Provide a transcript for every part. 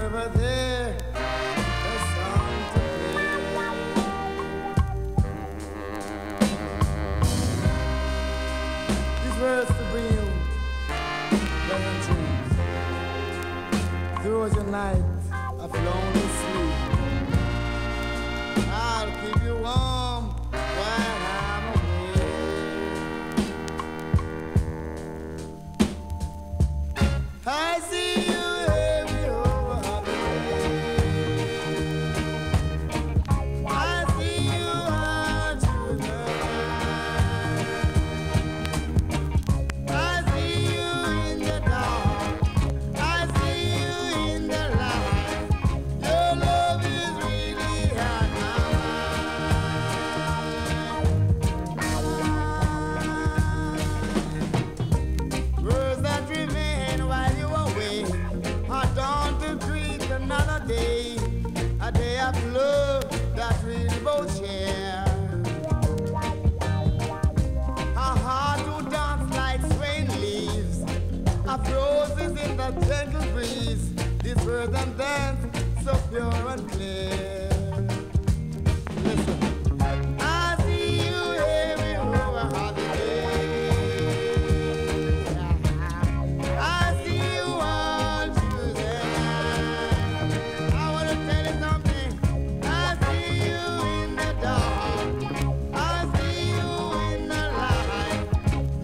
whoever there has song to play. These words to bring you pleasant dreams through your night of lonely sleep. I'll keep you warm while I'm away. I see you every other day. I see you out to the night. I see you in the dark. I see you in the light. Your love is really hard now. Words that remain while you are away, I don't greet another day. A day of love that we both share. A heart who dance like swaying leaves, of roses in the gentle breeze. This words and dance so pure and clear. Listen. I see you every holiday. I see you all through the night. I want to tell you something. I see you in the dark. I see you in the light.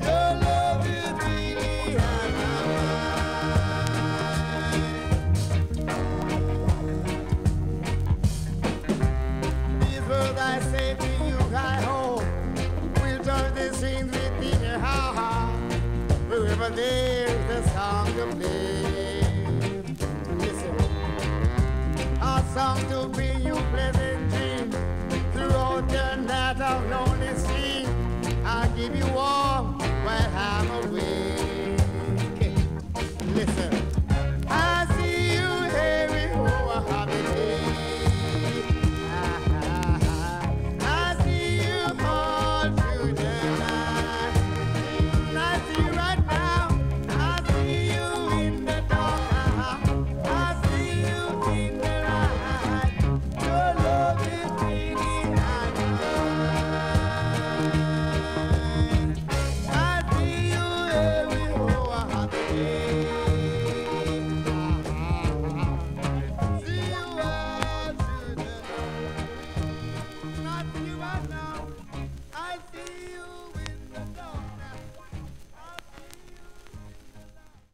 Your love is really on my mind. These words I say to you, I hope will turn these things within your heart. Wherever there's a song to play, listen, a song to be